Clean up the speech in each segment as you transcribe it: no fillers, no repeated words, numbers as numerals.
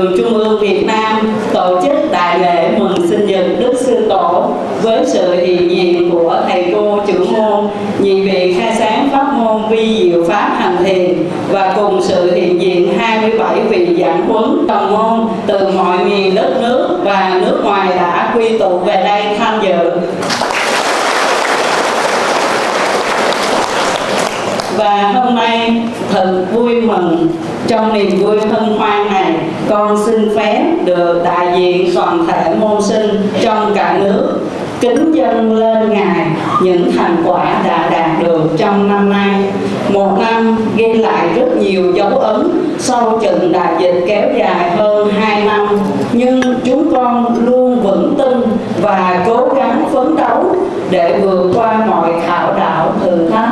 đường Trung ương Việt Nam tổ chức đại lễ mừng sinh nhật Đức Sư Tổ với sự hiện diện của thầy cô trưởng môn, nhị vị khai sáng pháp môn vi diệu pháp hành thiền và cùng sự hiện diện 27 vị giảng huấn đồng môn từ mọi miền đất nước và nước ngoài đã quy tụ về đây tham dự. Và hôm nay thật vui mừng, trong niềm vui hân hoan này, con xin phép được đại diện toàn thể môn sinh trong cả nước kính dâng lên Ngài những thành quả đã đạt được trong năm nay. Một năm ghi lại rất nhiều dấu ấn sau trận đại dịch kéo dài hơn 2 năm, nhưng chúng con luôn vững tin và cố gắng phấn đấu để vượt qua mọi khảo đảo thử thách.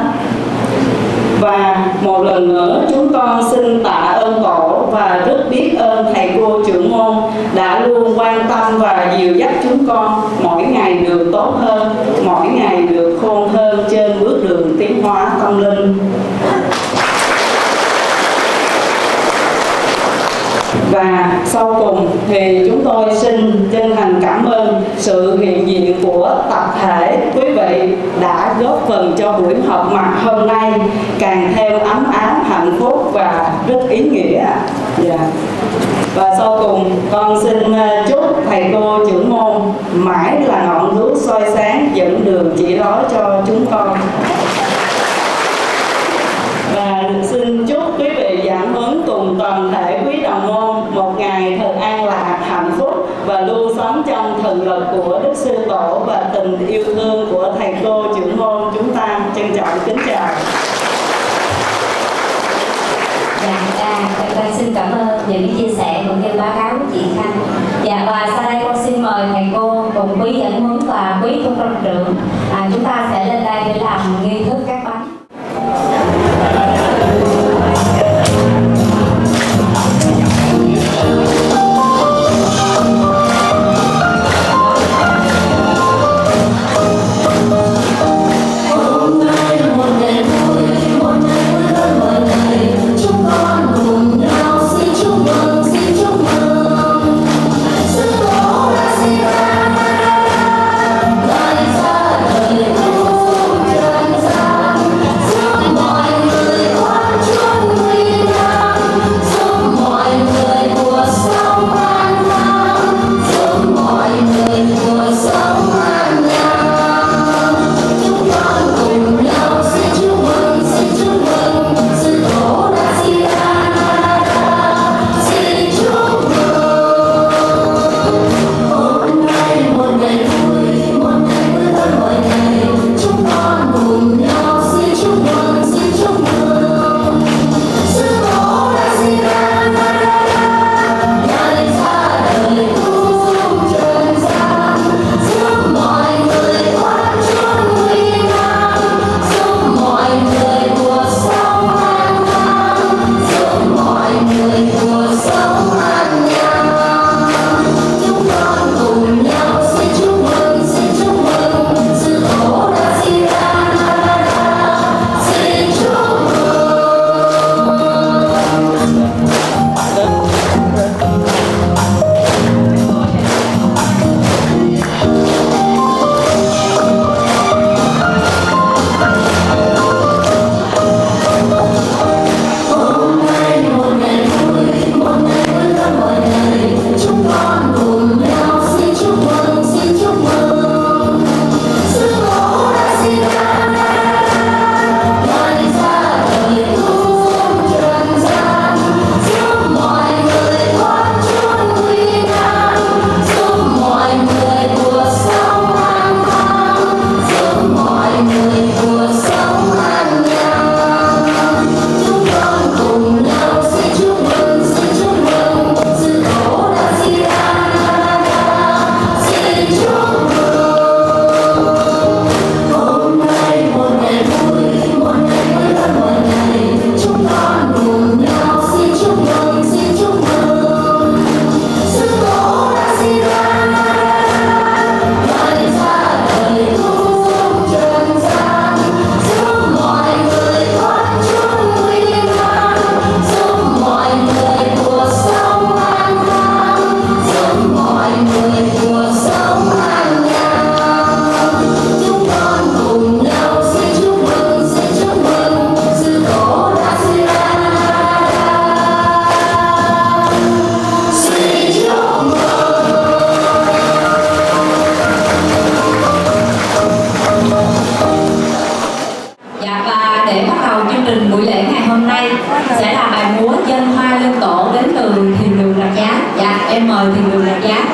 Và một lần nữa chúng con xin tạ ơn Tổ và rất biết ơn thầy cô trưởng môn đã luôn quan tâm và dìu dắt chúng con mỗi ngày được tốt hơn, mỗi ngày được khôn hơn trên bước đường tiến hóa tâm linh. Và sau cùng thì chúng tôi xin chân thành cảm ơn sự hiện diện của tập thể quý vị đã góp phần cho buổi họp mặt hôm nay càng thêm ấm áp, hạnh phúc và rất ý nghĩa. Và sau cùng con xin chúc thầy cô trưởng môn mãi là ngọn đuốc soi sáng dẫn đường chỉ lối cho chúng con. Và xin chúc quý vị giảng huấn cùng toàn thể quý đồng môn một ngày thật an lạc, hạnh phúc và luôn sống trong thần lực của Đức Sư Tổ và tình yêu thương của thầy cô trưởng môn chúng ta. Trân trọng kính chào. Và xin cảm ơn những chia sẻ cũng như báo cáo của chị Khanh. Dạ, và sau đây con xin mời thầy cô cùng quý giảng huấn và quý cô trò trưởng chúng ta sẽ lên đây để làm nghi thức các bánh. em mời thì người là giá.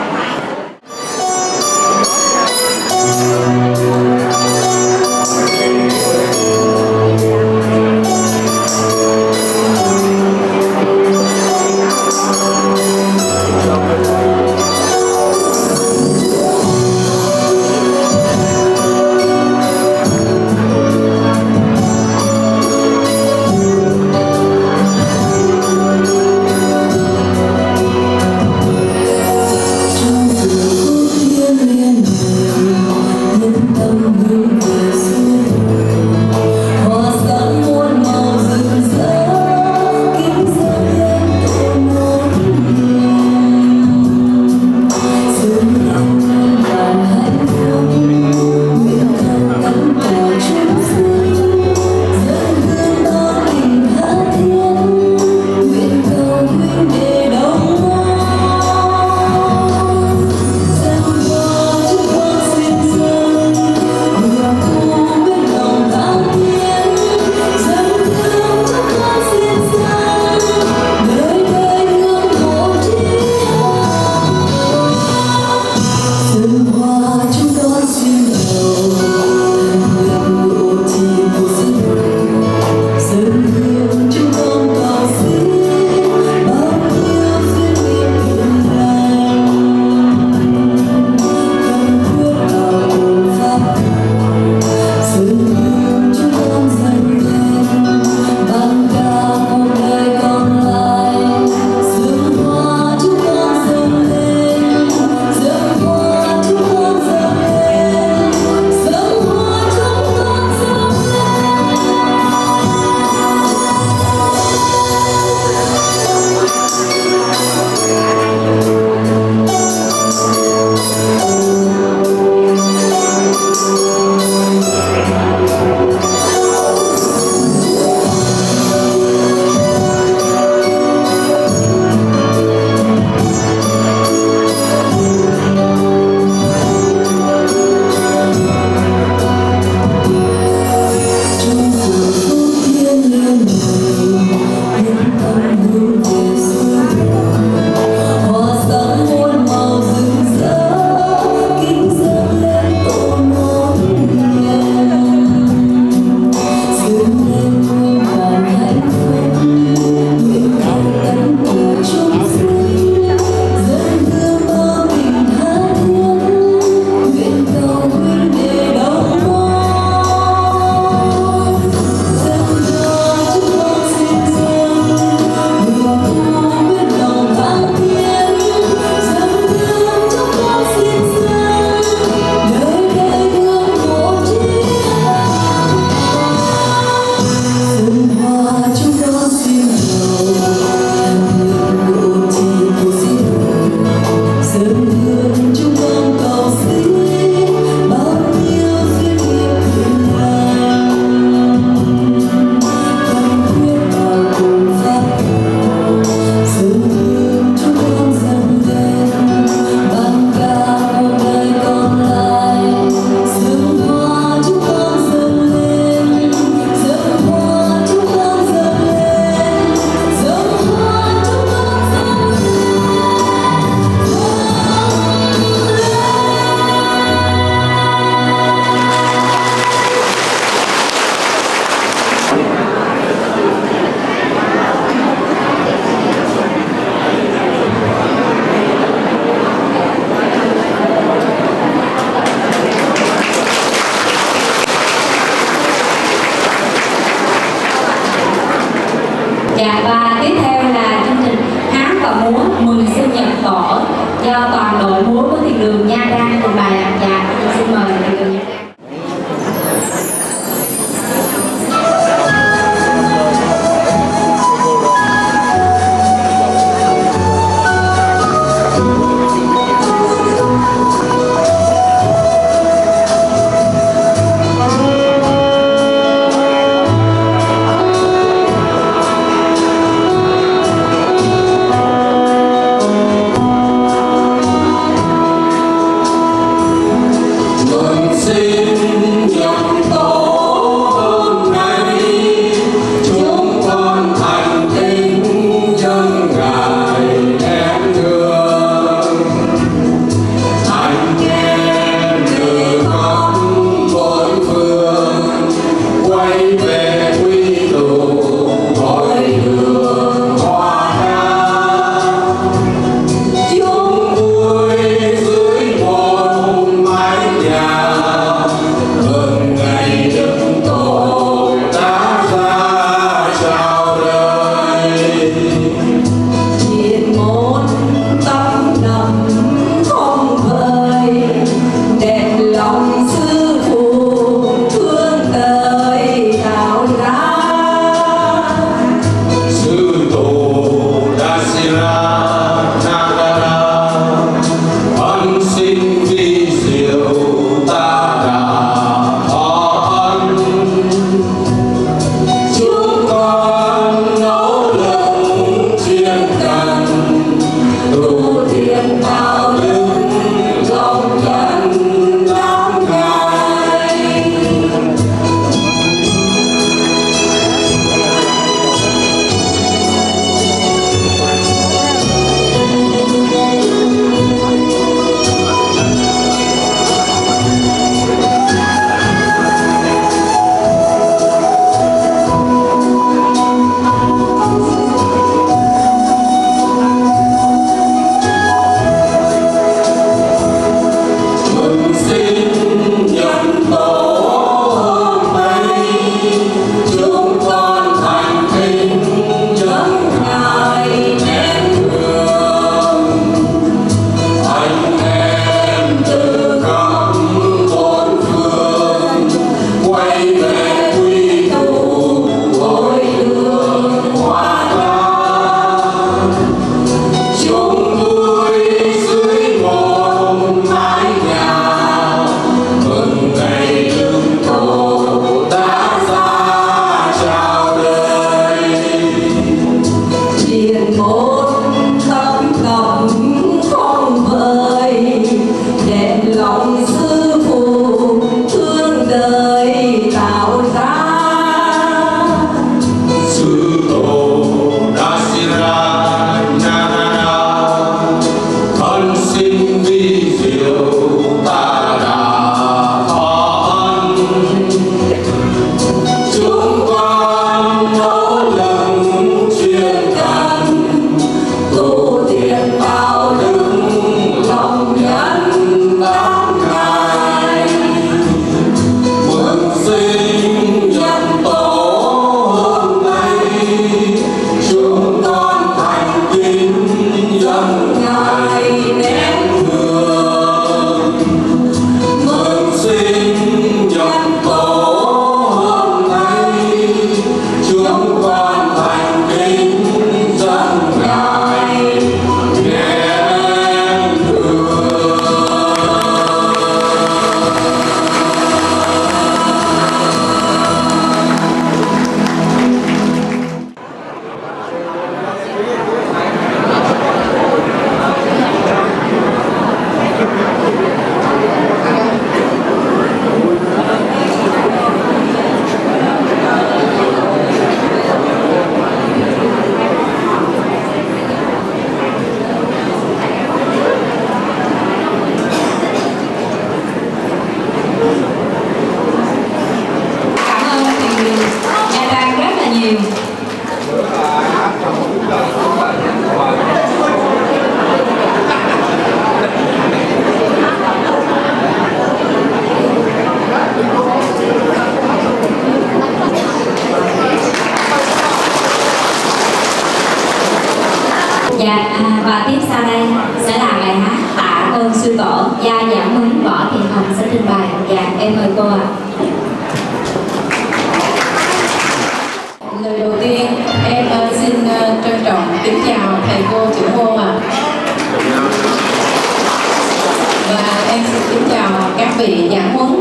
vị nhà huấn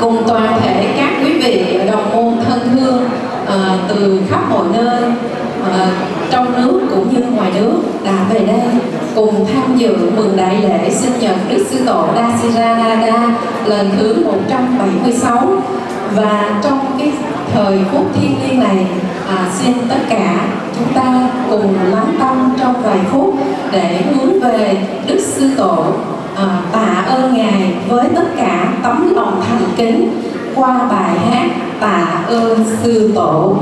cùng toàn thể các quý vị đồng môn thân thương từ khắp mọi nơi trong nước cũng như ngoài nước đã về đây cùng tham dự mừng đại lễ sinh nhật Đức Sư Tổ Dasira Nada lần thứ 176. Và trong cái thời phút thiêng liêng này, xin tất cả chúng ta cùng lắng tâm trong vài phút để hướng về Đức Sư Tổ, tạ ơn Ngài với tất cả tấm lòng thành kính qua bài hát Tạ ơn Sư Tổ.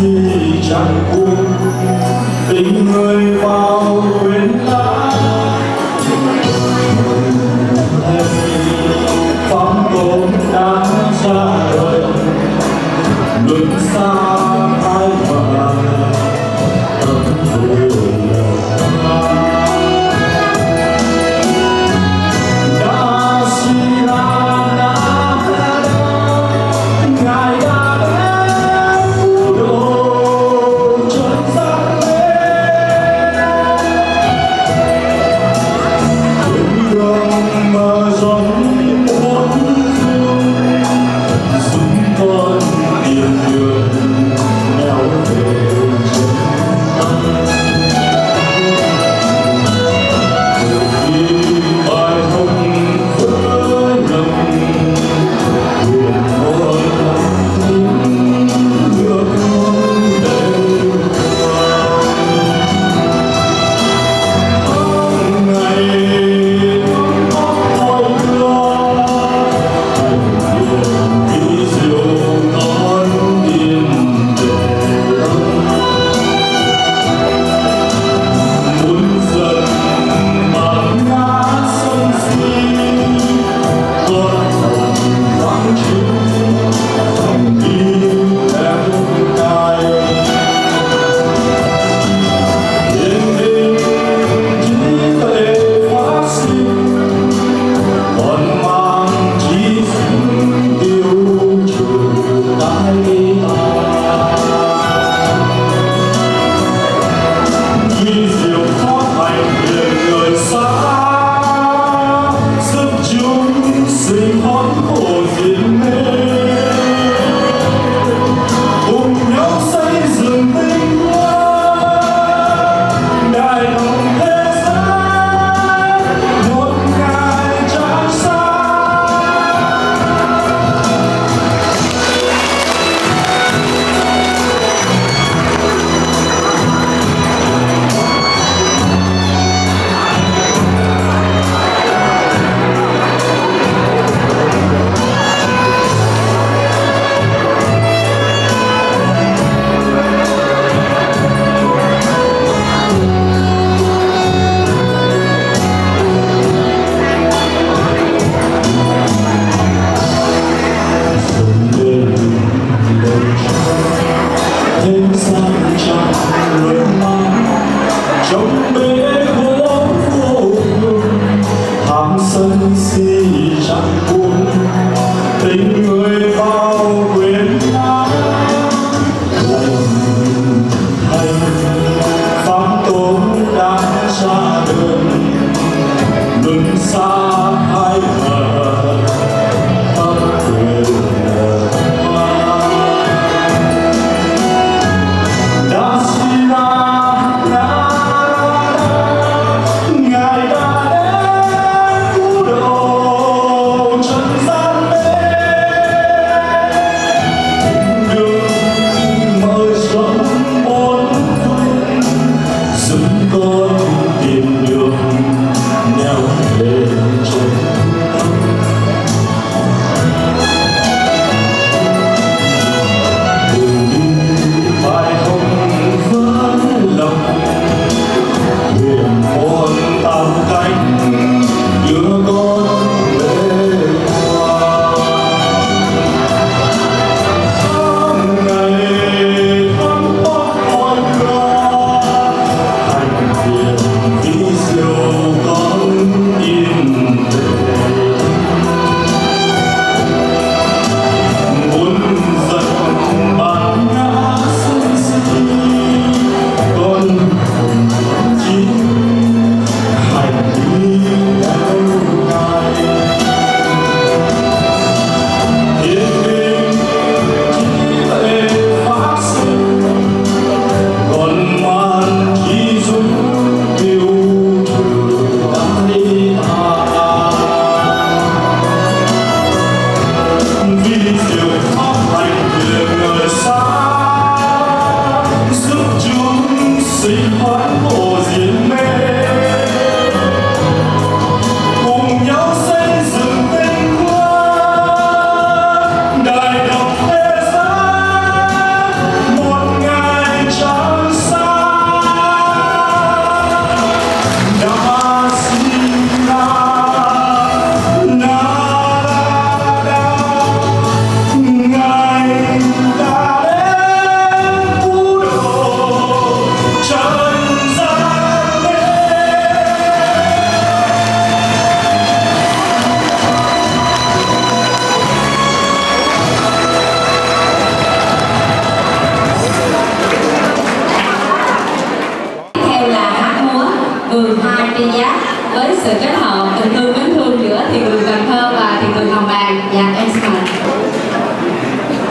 gì chẳng buồn tình người bao quyến lãng phóng tồn đã ra đời luân xa hai bờ tấm vui I'm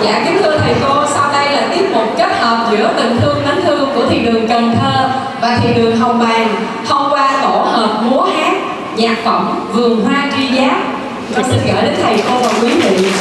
Dạ kính thưa thầy cô, sau đây là tiết mục kết hợp giữa tình thương đánh thương của Thiền đường Cần Thơ và Thiền đường Hồng Bàng thông qua tổ hợp múa hát, nhạc phẩm Vườn Hoa Tri Giác. Con xin gửi đến thầy cô và quý vị.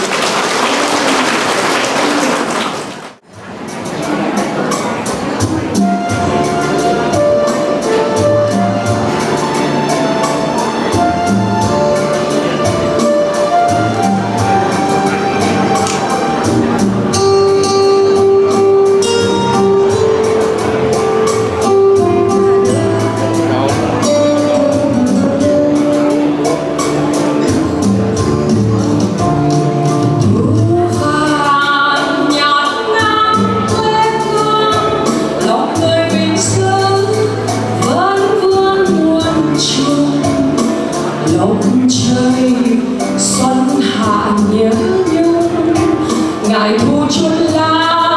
Hãy subscribe cho kênh Ghiền Mì Gõ để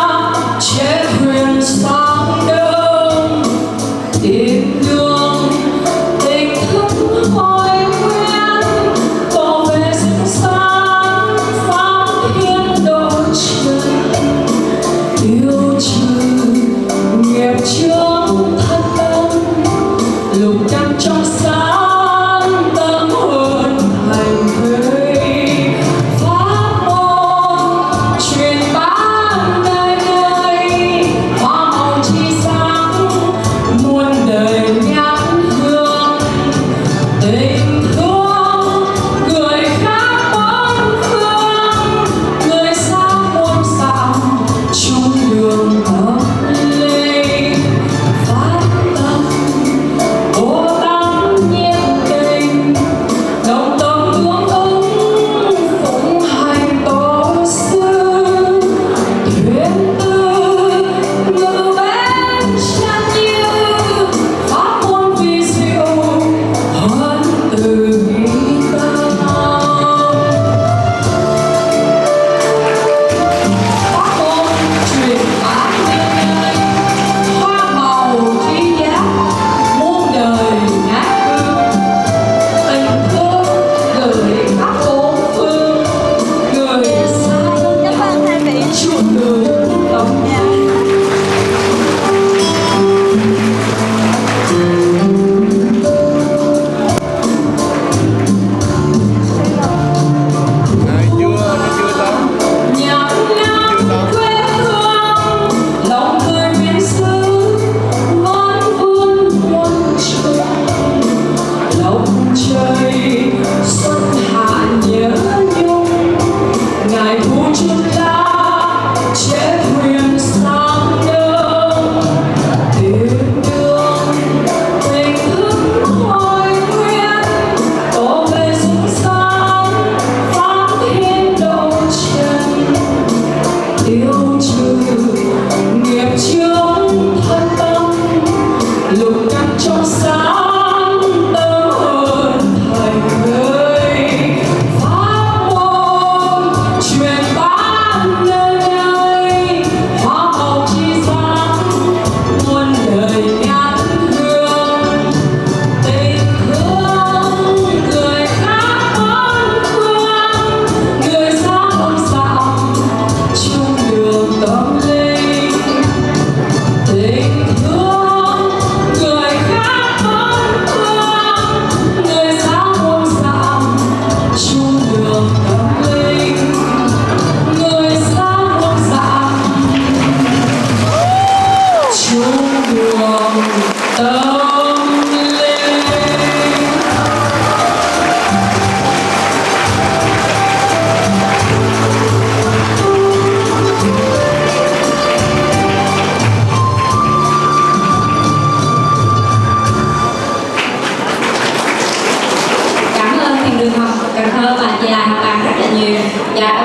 không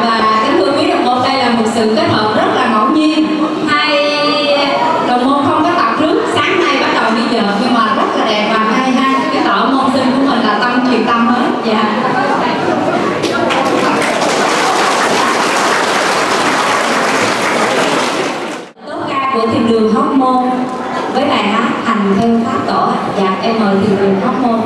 bỏ lỡ những video hấp dẫn.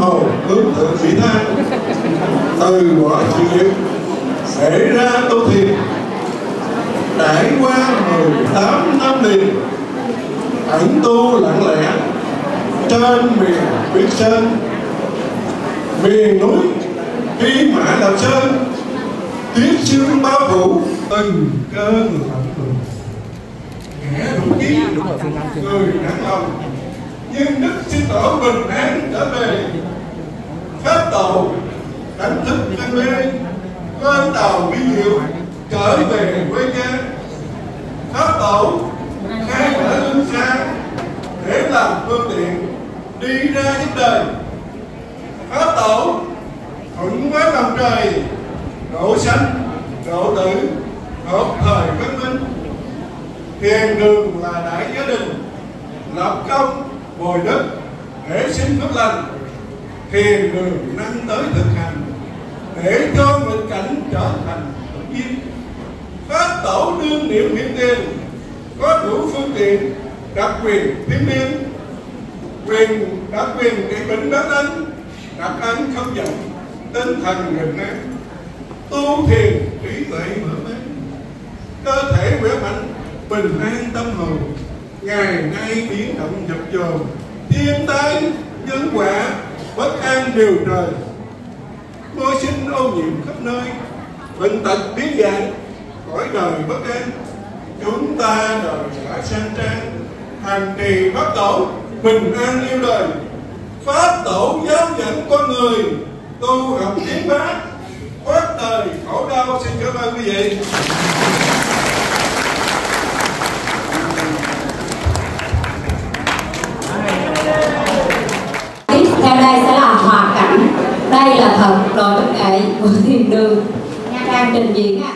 màu hướng thượng Mỹ Than từ mọi chuyện xảy ra Tô Thiền. Trải qua 18 năm liền ẩn tu lặng lẽ trên miền Biên Sơn, miền núi Kim Mã Đào Sơn, tuyết sương bao phủ từng cơn lạnh lùng. Kẻ đủ chí người nản lòng, nhưng Đức Sư Tổ bình an trở về. Pháp tàu đánh thức anh mê, cơn tàu vi diệu trở về quê nhà. Pháp tàu khai mở lương xa để làm phương tiện đi ra giúp đời. Pháp tàu thuận với mặt trời, độ sanh, độ tử, hợp thời văn minh. Thiền đường là đại gia đình, lập công bồi đức để sinh phước lành. Thiền đường năng tới thực hành để cho nghịch cảnh trở thành tự nhiên. Pháp tổ đương niệm hiện tiền, có đủ phương tiện đặc quyền thiên niên, quyền đặc quyền để bình đắc ấn, đặc ấn không giận, tinh thần rực rỡ, tu thiền trí tuệ mở mang, cơ thể khỏe mạnh, bình an tâm hồn. Ngày nay biến động dập dồn, thiên tai nhân quả bất an điều trời, môi sinh ô nhiễm khắp nơi, bệnh tật biến dạng, cõi đời bất an. Chúng ta đời đã sang trang, hành trì Pháp tổ bình an yêu đời. Pháp tổ giáo dẫn con người tu học tiến hóa, thoát đời khổ đau. Xin cảm ơn quý vị. Theo đây sẽ là hòa cảnh, đây là thật đồ đức nghệ của thiền đường nha, đang trình diễn ạ.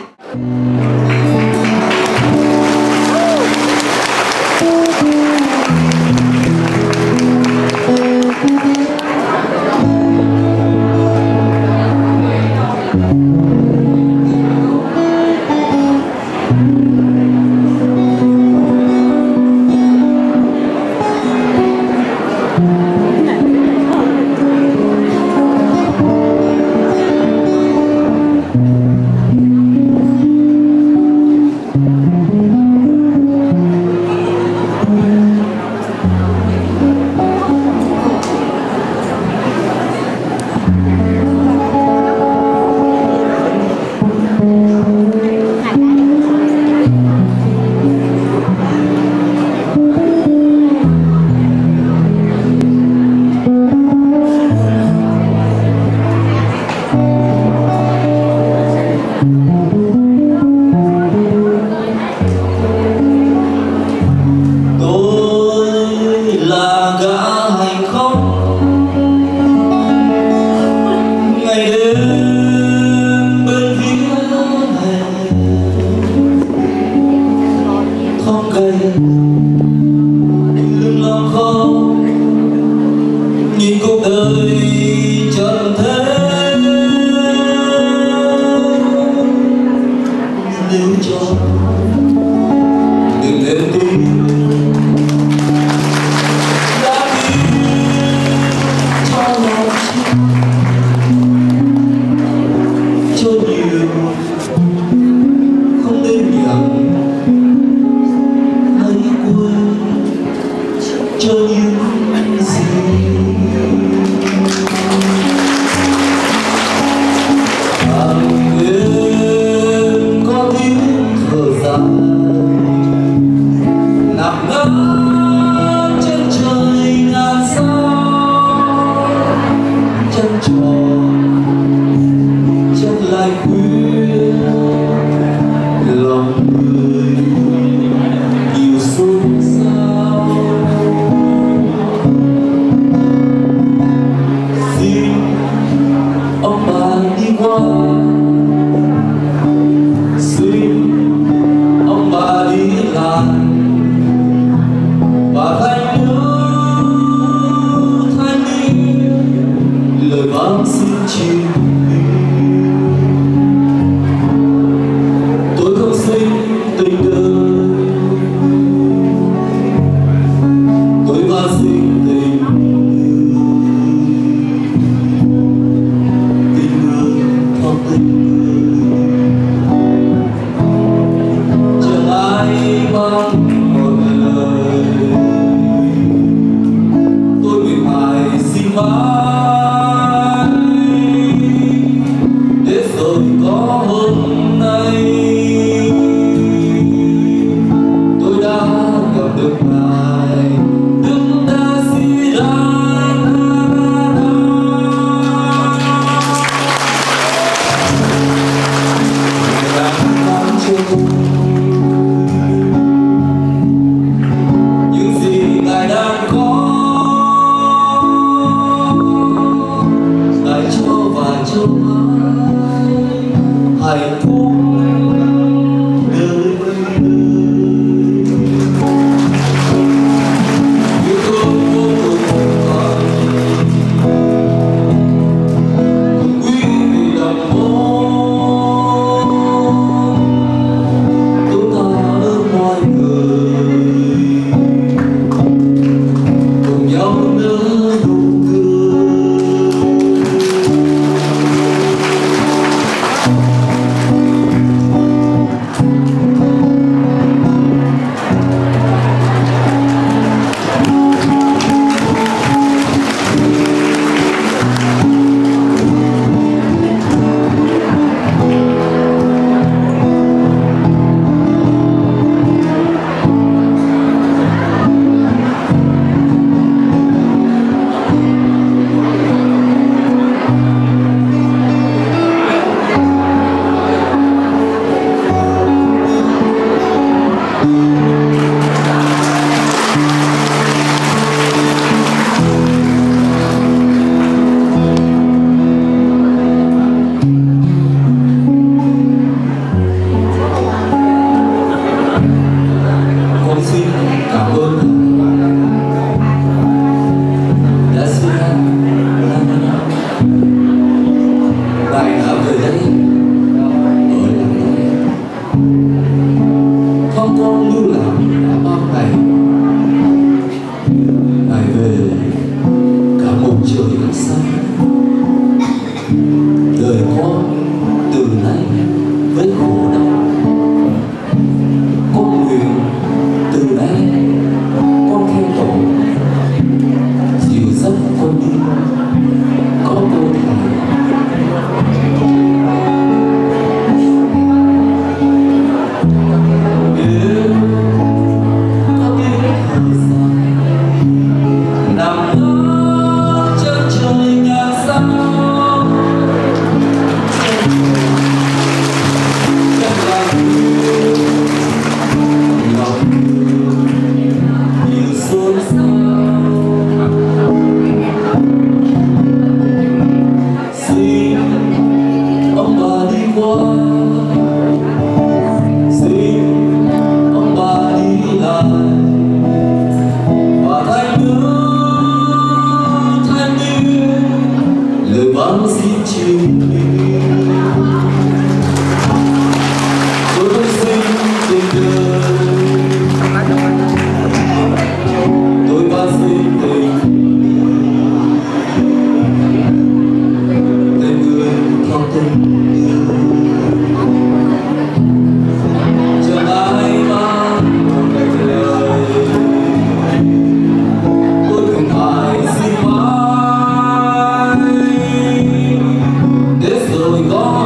và trong ai hạnh phúc đời yêu thương vô cùng quý vị làm mong chúng ta hơn mọi người cùng nhau nữa. Going on.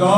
con về. Thank you.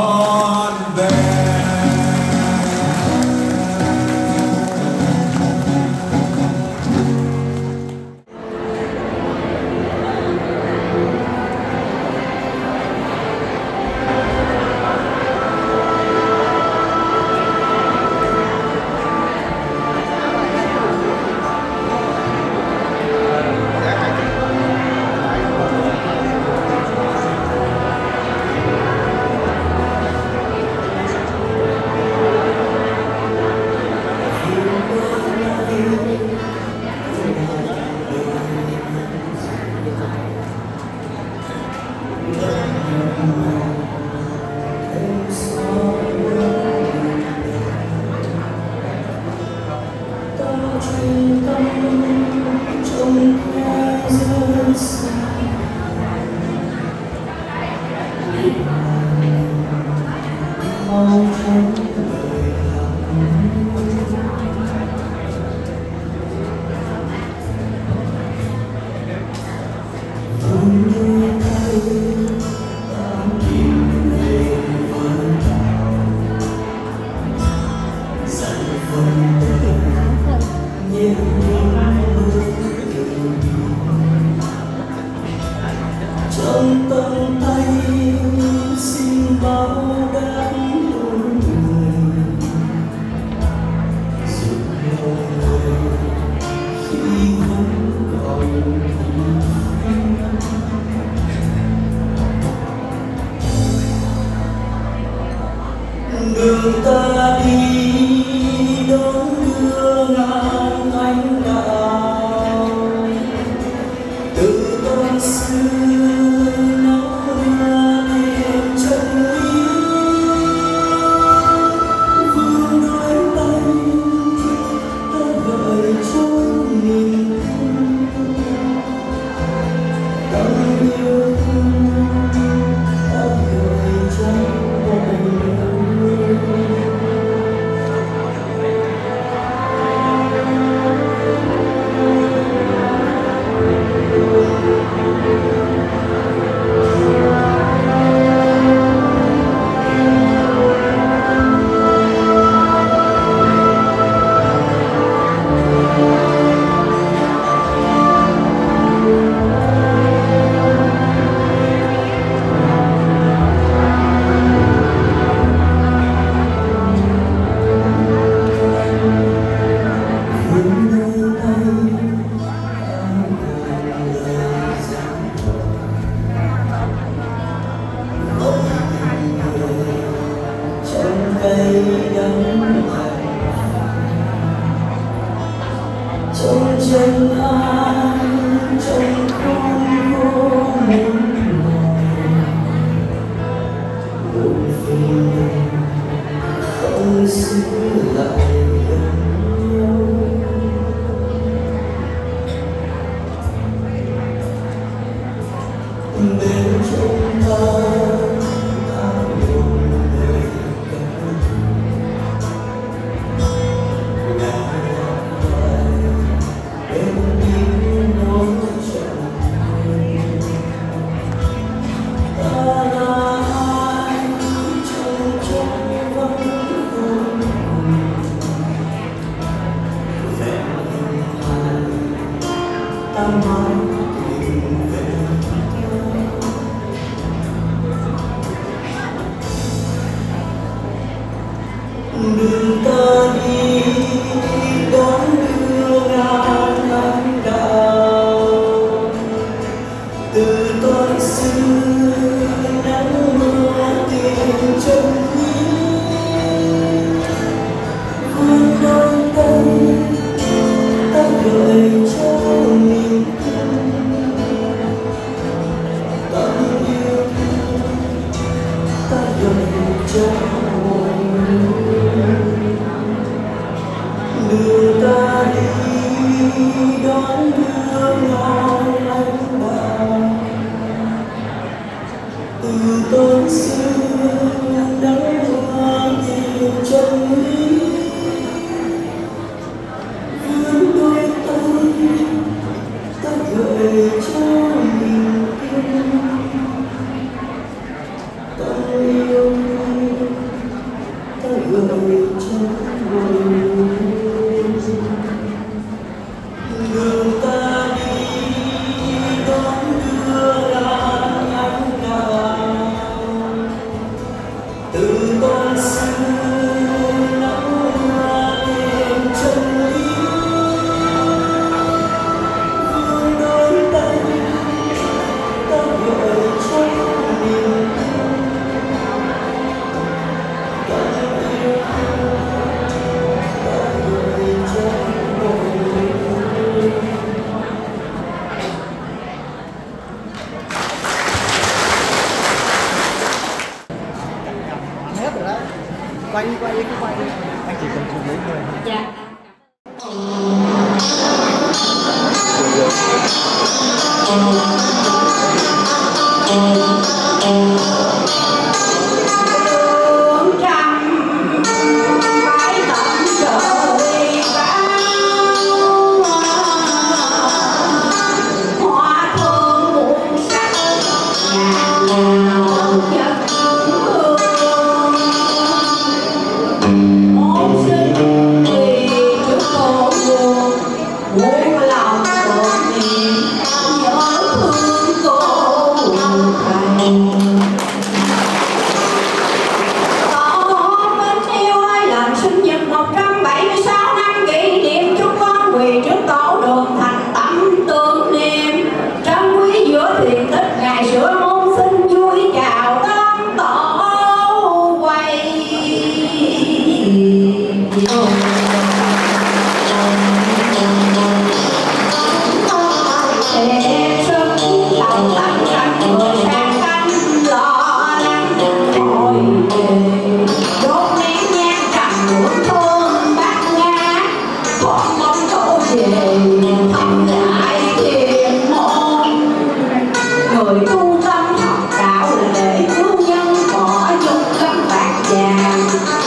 Quay. Anh chỉ cần chụp lấy người. Dạ.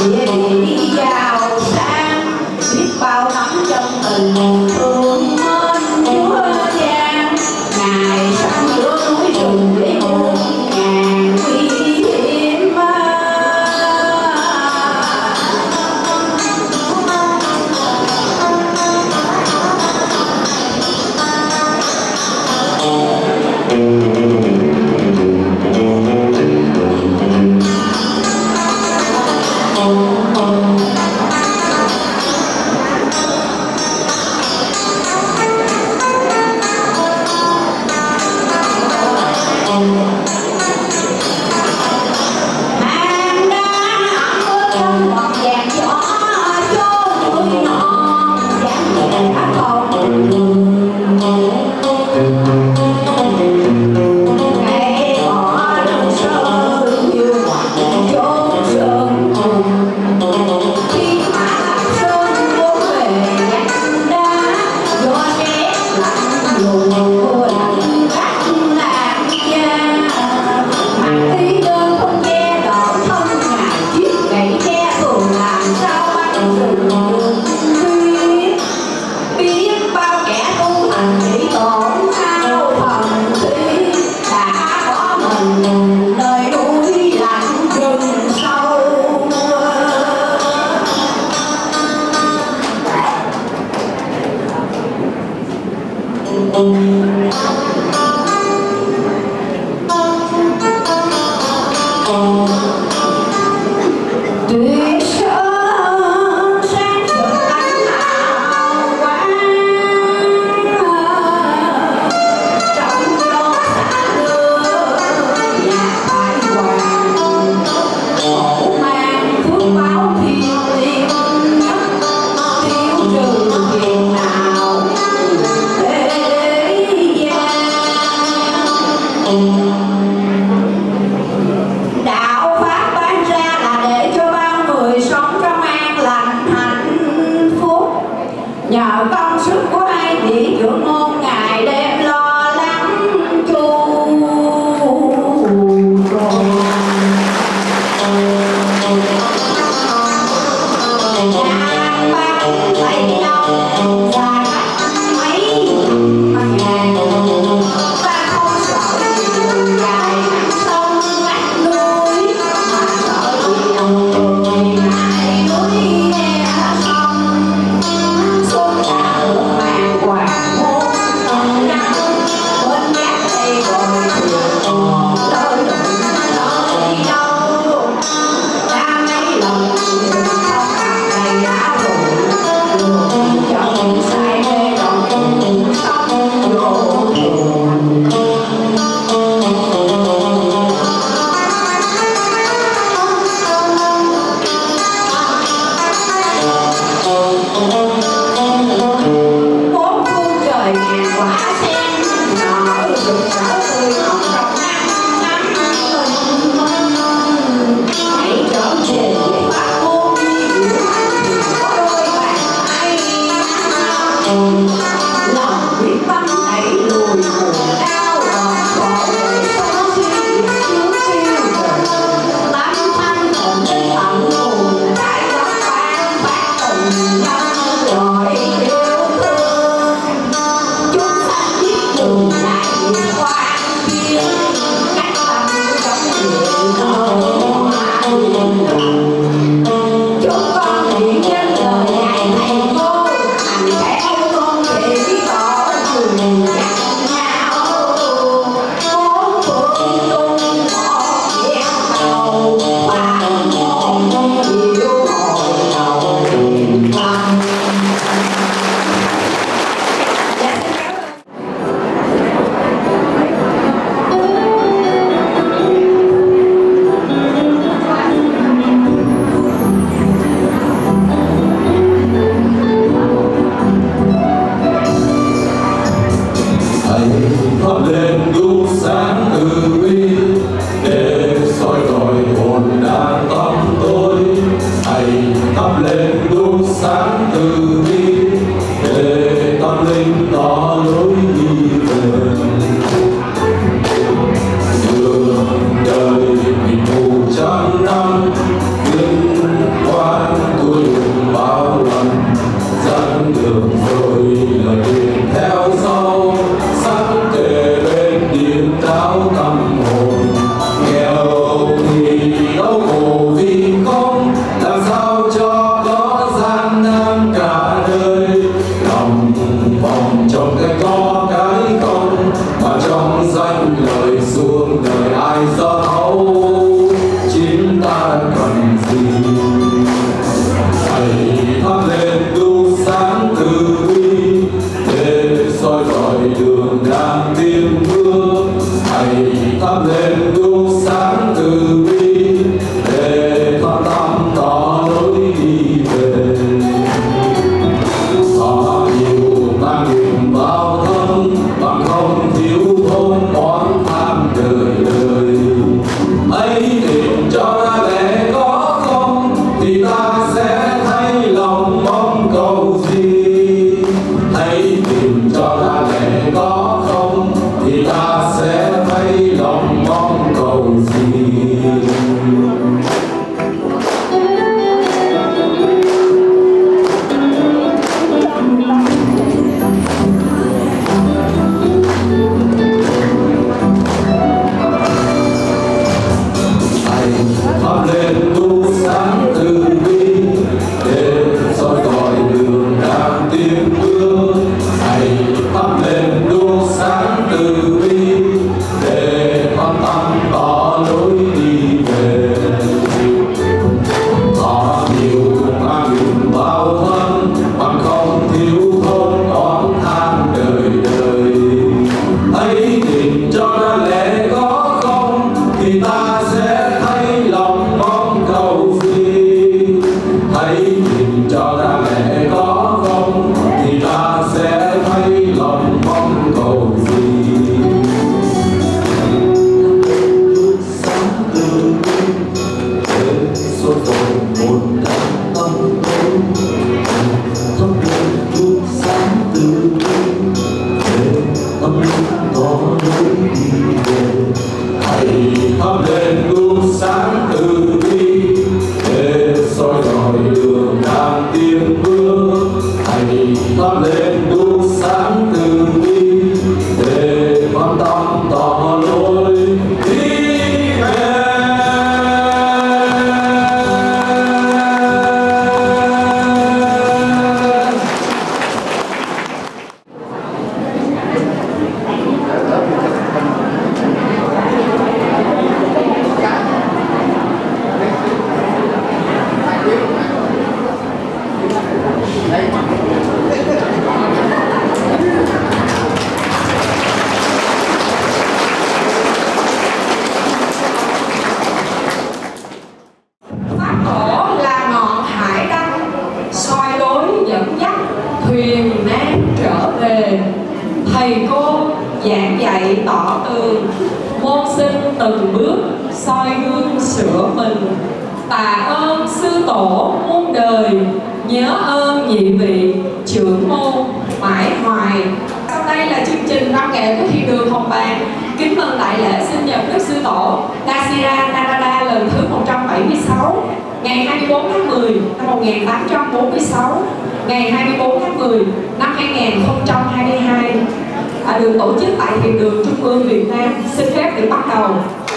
Đi vào sáng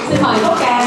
Xin mời Quốc ca.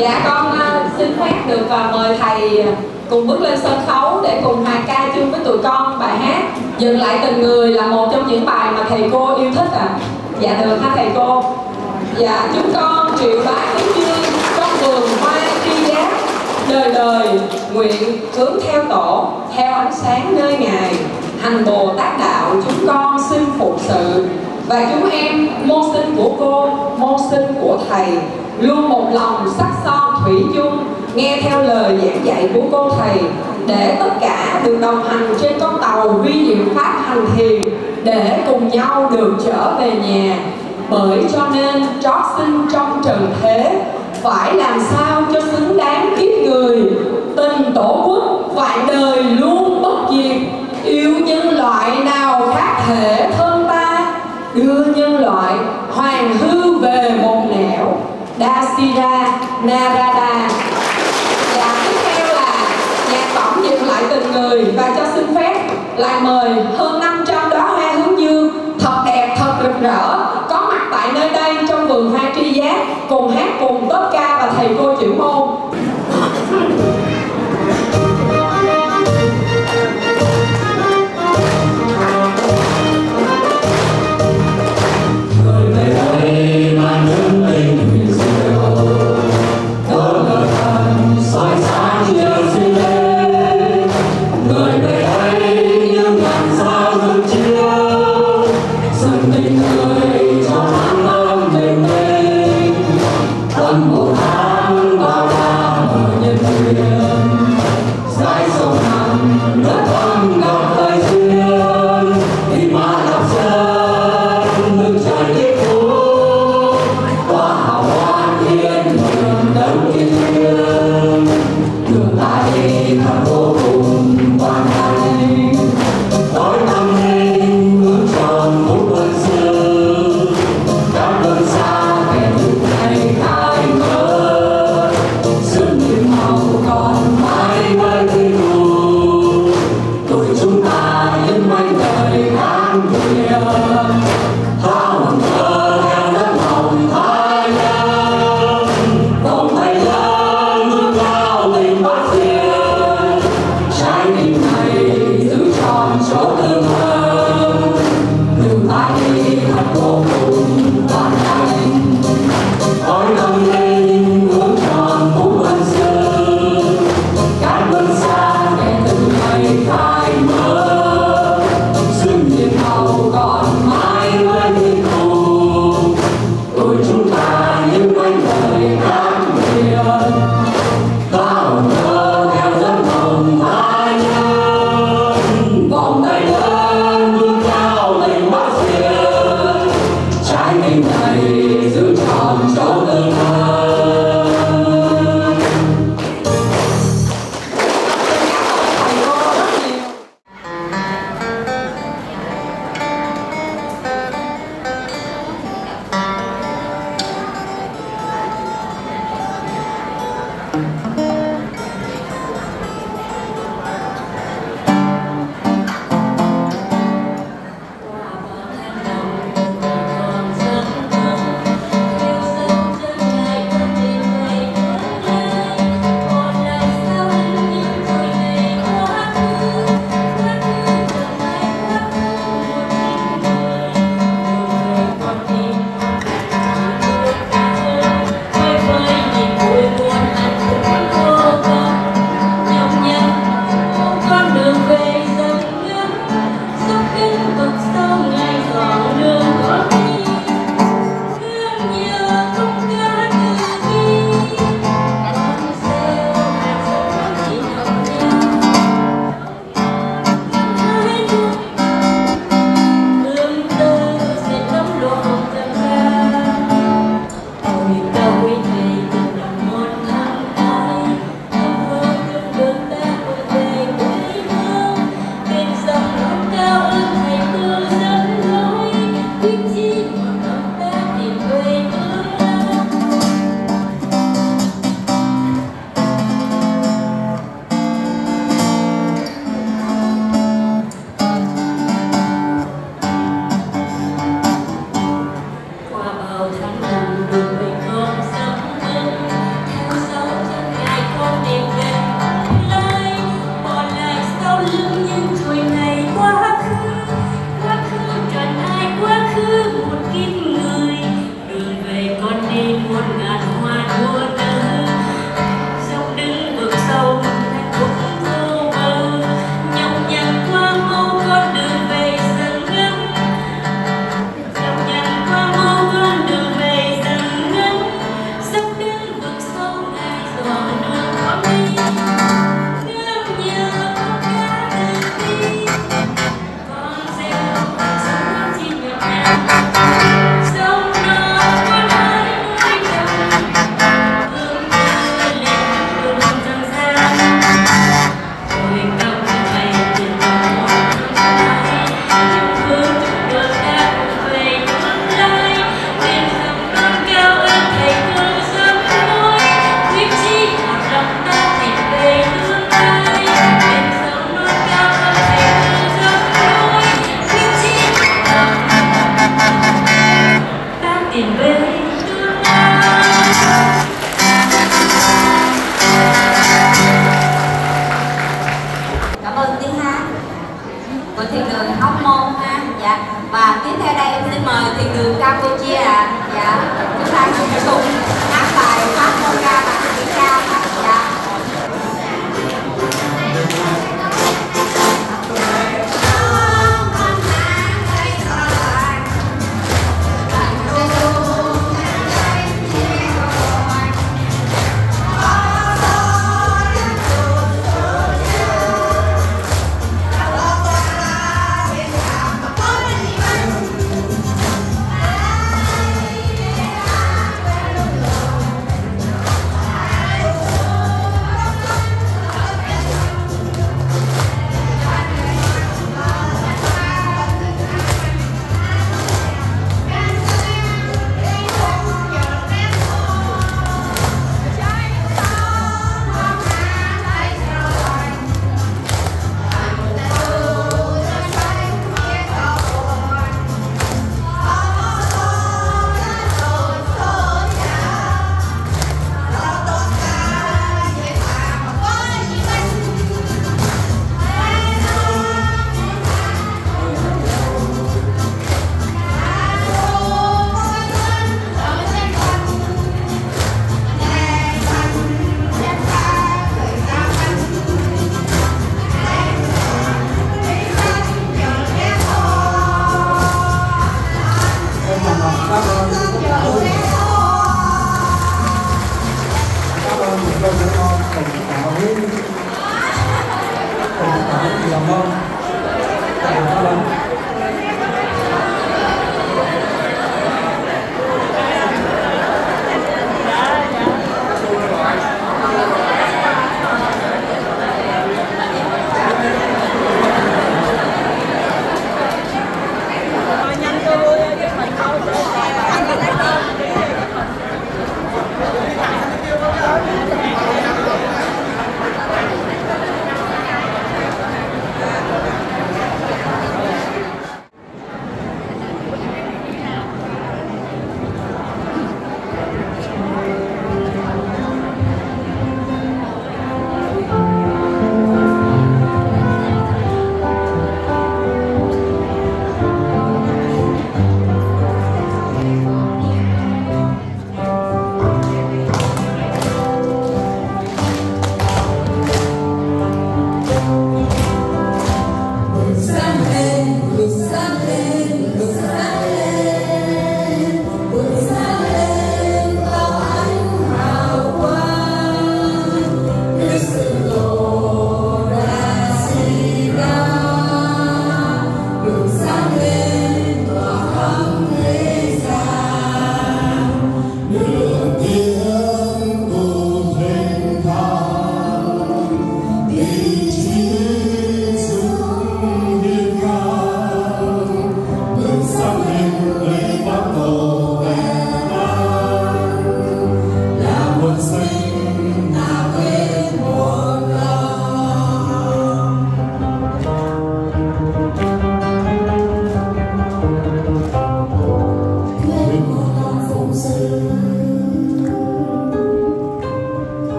Dạ con xin phép được mời thầy cùng bước lên sân khấu để cùng Hà ca chung với tụi con bài hát Dừng Lại Từng Người, là một trong những bài mà thầy cô yêu thích ạ. Dạ được hả thầy cô? Dạ chúng con triệu bá hướng dương con vườn hoa tri giác, đời đời nguyện hướng theo tổ, theo ánh sáng nơi ngài, hành Bồ Tát đạo chúng con xin phục sự. Và chúng em môn sinh của cô, môn sinh của thầy luôn một lòng sắc son thủy chung, nghe theo lời giảng dạy của cô thầy, để tất cả được đồng hành trên con tàu vi diệu pháp hành thiền, để cùng nhau được trở về nhà. Bởi cho nên trót sinh trong trần thế, phải làm sao cho xứng đáng kiếp người. Tình tổ quốc vạn đời luôn bất diệt, yêu nhân loại nào khác thể thân ta, đưa nhân loại hoàn hư về một nẻo. Dasira Narada. Và tiếp theo là nhạc tổng Dừng Lại Từng Người, và cho xin phép lại mời hơn 500 đóa hoa hướng dương thật đẹp, thật rực rỡ, có mặt tại nơi đây trong vườn hoa tri giác, cùng hát cùng tốp ca và thầy cô chữ môn.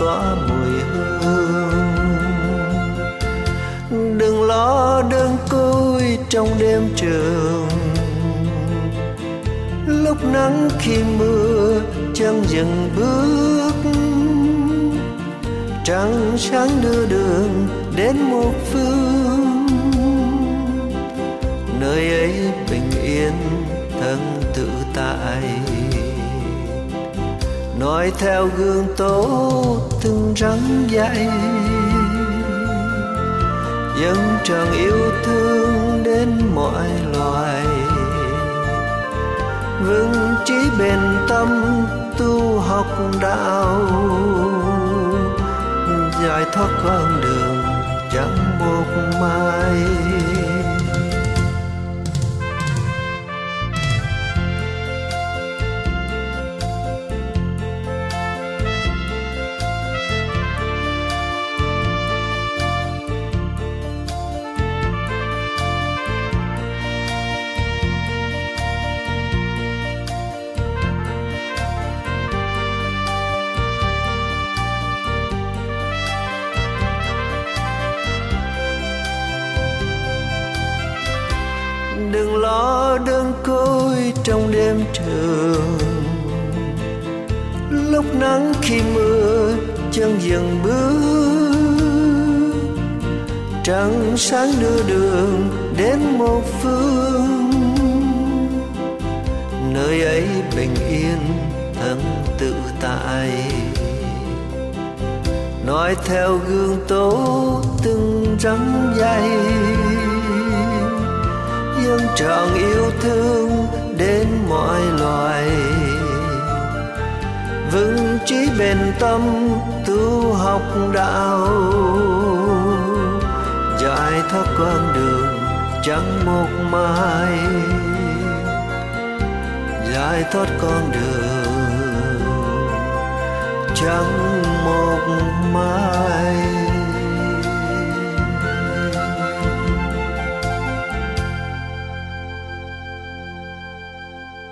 tỏa mùi hương. Đừng lo đơn côi trong đêm trường, lúc nắng khi mưa chân dừng bước, trăng sáng đưa đường đến một phương, nơi ấy bình yên thân tự tại. Nói theo gương tố từng rắn dạy, dâng tràn yêu thương đến mọi loài. Vững chí bền tâm tu học đạo, giải thoát con đường chẳng một mai. Đừng lo đơn côi trong đêm trường, lúc nắng khi mưa chân dừng bước, trăng sáng đưa đường đến một phương, nơi ấy bình yên thân tự tại. Nói theo gương tố từng rắn dây, dâng trọn yêu thương đến mọi loài. Vững chí bền tâm tu học đạo, giải thoát con đường chẳng một mai, giải thoát con đường chẳng một mai.